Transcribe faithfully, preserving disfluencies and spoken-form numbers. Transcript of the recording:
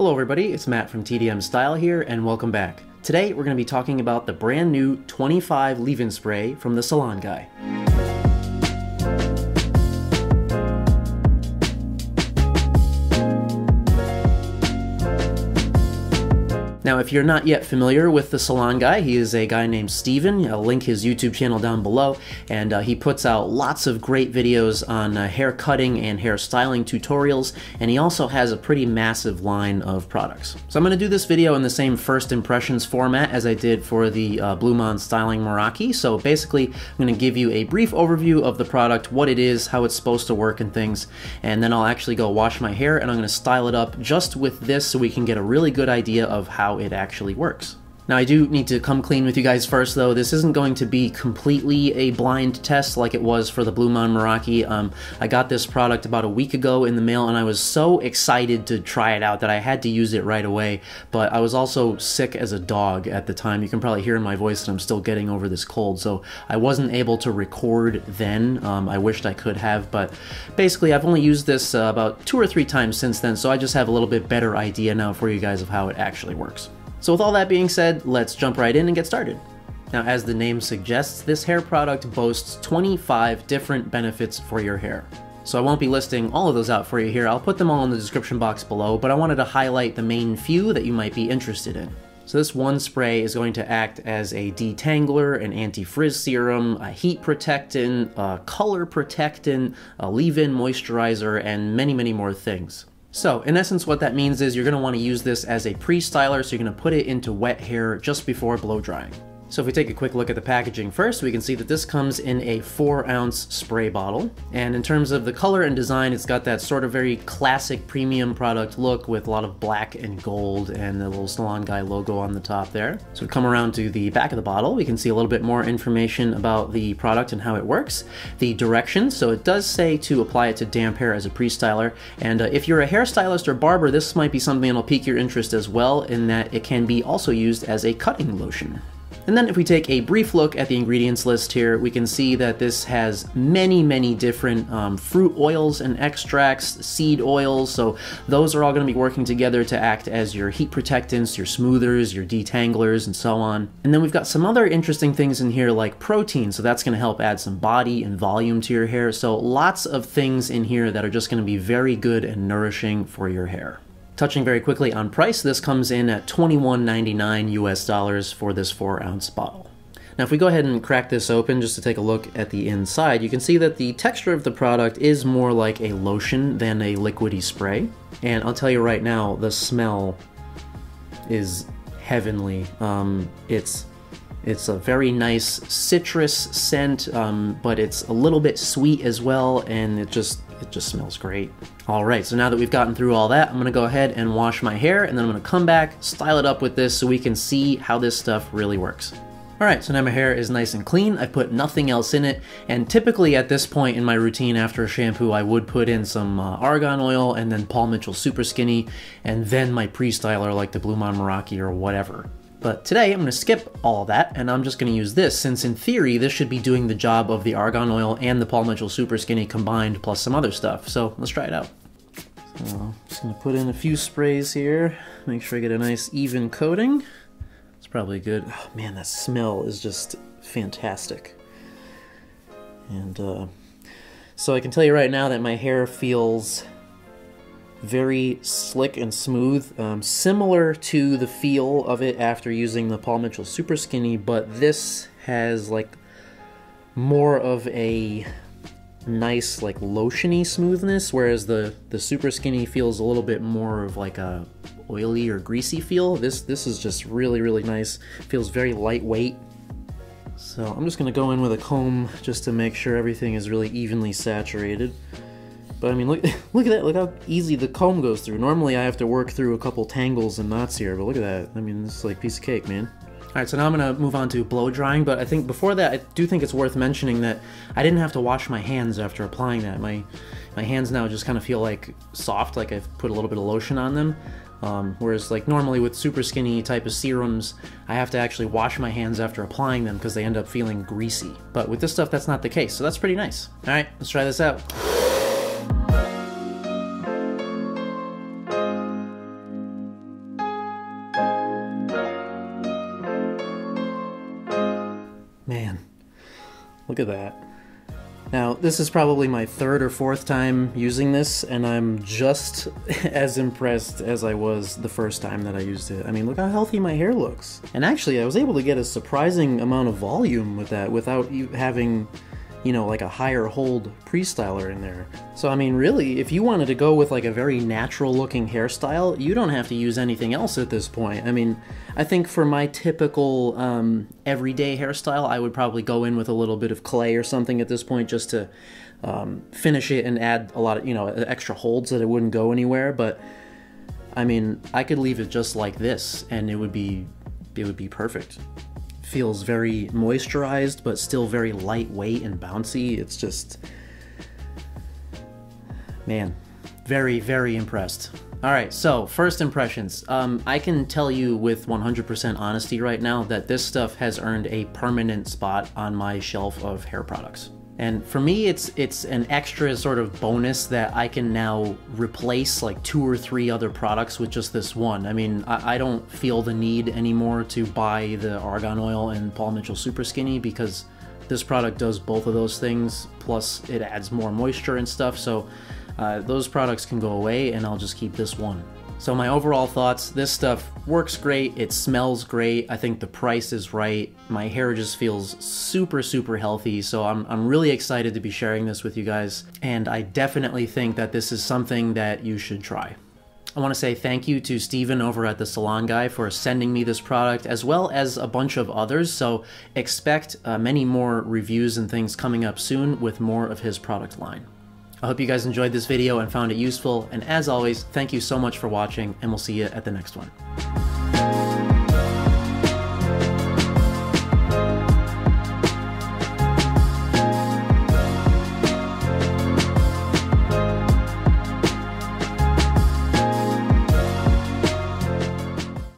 Hello everybody, it's Matt from T D M Style here and welcome back. Today we're going to be talking about the brand new twenty-five leave-in spray from the Salon Guy. Now if you're not yet familiar with the Salon Guy, he is a guy named Steven. I'll link his YouTube channel down below, and uh, he puts out lots of great videos on uh, hair cutting and hair styling tutorials, and he also has a pretty massive line of products. So I'm going to do this video in the same first impressions format as I did for the uh, Blumont Styling Meraki. So basically I'm going to give you a brief overview of the product, what it is, how it's supposed to work and things, and then I'll actually go wash my hair and I'm going to style it up just with this so we can get a really good idea of how it actually works. Now I do need to come clean with you guys first though, this isn't going to be completely a blind test like it was for the Blumont Meraki. Um, I got this product about a week ago in the mail and I was so excited to try it out that I had to use it right away, but I was also sick as a dog at the time. You can probably hear in my voice that I'm still getting over this cold, so I wasn't able to record then. Um, I wished I could have, but basically I've only used this uh, about two or three times since then, so I just have a little bit better idea now for you guys of how it actually works. So with all that being said, let's jump right in and get started. Now, as the name suggests, this hair product boasts twenty-five different benefits for your hair. So I won't be listing all of those out for you here, I'll put them all in the description box below, but I wanted to highlight the main few that you might be interested in. So this one spray is going to act as a detangler, an anti-frizz serum, a heat protectant, a color protectant, a leave-in moisturizer, and many, many more things. So in essence what that means is you're going to want to use this as a pre-styler, so you're going to put it into wet hair just before blow drying. So if we take a quick look at the packaging first, we can see that this comes in a four ounce spray bottle. And in terms of the color and design, it's got that sort of very classic premium product look with a lot of black and gold and the little Salon Guy logo on the top there. So we come around to the back of the bottle, we can see a little bit more information about the product and how it works. The directions, so it does say to apply it to damp hair as a pre-styler. And uh, if you're a hairstylist or barber, this might be something that'll pique your interest as well, in that it can be also used as a cutting lotion. And then if we take a brief look at the ingredients list here, we can see that this has many, many different um, fruit oils and extracts, seed oils, so those are all going to be working together to act as your heat protectants, your smoothers, your detanglers, and so on. And then we've got some other interesting things in here like protein, so that's going to help add some body and volume to your hair, so lots of things in here that are just going to be very good and nourishing for your hair. Touching very quickly on price, this comes in at twenty-one ninety-nine U S dollars for this four ounce bottle. Now if we go ahead and crack this open just to take a look at the inside, you can see that the texture of the product is more like a lotion than a liquidy spray. And I'll tell you right now, the smell is heavenly. Um, it's It's a very nice citrus scent, um, but it's a little bit sweet as well, and it just it just smells great. All right, so now that we've gotten through all that, I'm gonna go ahead and wash my hair, and then I'm gonna come back, style it up with this so we can see how this stuff really works. All right, so now my hair is nice and clean, I put nothing else in it, and typically at this point in my routine after a shampoo I would put in some uh, argan oil and then Paul Mitchell Super Skinny, and then my pre-styler like the Blumont Meraki or whatever. But today I'm gonna skip all of that and I'm just gonna use this, since in theory this should be doing the job of the argan oil and the Paul Mitchell Super Skinny combined plus some other stuff. So let's try it out. So I'm just gonna put in a few sprays here, make sure I get a nice even coating. It's probably good. Oh man, that smell is just fantastic. And uh, so I can tell you right now that my hair feels very slick and smooth, um, similar to the feel of it after using the Paul Mitchell Super Skinny, but this has like more of a nice like lotiony smoothness, whereas the the Super Skinny feels a little bit more of like a oily or greasy feel. This this is just really really nice, feels very lightweight. So I'm just gonna go in with a comb just to make sure everything is really evenly saturated. But I mean, look, look at that, look how easy the comb goes through. Normally I have to work through a couple tangles and knots here, but look at that. I mean, this is like a piece of cake, man. All right, so now I'm gonna move on to blow drying, but I think before that, I do think it's worth mentioning that I didn't have to wash my hands after applying that. My, my hands now just kind of feel like soft, like I've put a little bit of lotion on them. Um, whereas like normally with Super Skinny type of serums, I have to actually wash my hands after applying them because they end up feeling greasy. But with this stuff, that's not the case, so that's pretty nice. All right, let's try this out. Look at that. Now, this is probably my third or fourth time using this, and I'm just as impressed as I was the first time that I used it. I mean, look how healthy my hair looks. And actually, I was able to get a surprising amount of volume with that without having, you know, like a higher hold pre-styler in there. So, I mean, really, if you wanted to go with like a very natural looking hairstyle, you don't have to use anything else at this point. I mean, I think for my typical um, everyday hairstyle, I would probably go in with a little bit of clay or something at this point just to um, finish it and add a lot of, you know, extra holds that it wouldn't go anywhere. But, I mean, I could leave it just like this and it would be, it would be perfect. Feels very moisturized, but still very lightweight and bouncy. It's just, man, very, very impressed. All right, so first impressions. Um, I can tell you with one hundred percent honesty right now that this stuff has earned a permanent spot on my shelf of hair products. And for me, it's it's an extra sort of bonus that I can now replace like two or three other products with just this one. I mean, I, I don't feel the need anymore to buy the Argan Oil and Paul Mitchell Super Skinny because this product does both of those things, plus it adds more moisture and stuff, so uh, those products can go away and I'll just keep this one. So my overall thoughts, this stuff works great, it smells great, I think the price is right, my hair just feels super, super healthy, so I'm, I'm really excited to be sharing this with you guys, and I definitely think that this is something that you should try. I want to say thank you to Steven over at the Salon Guy for sending me this product, as well as a bunch of others, so expect uh, many more reviews and things coming up soon with more of his product line. I hope you guys enjoyed this video and found it useful, and as always, thank you so much for watching, and we'll see you at the next one.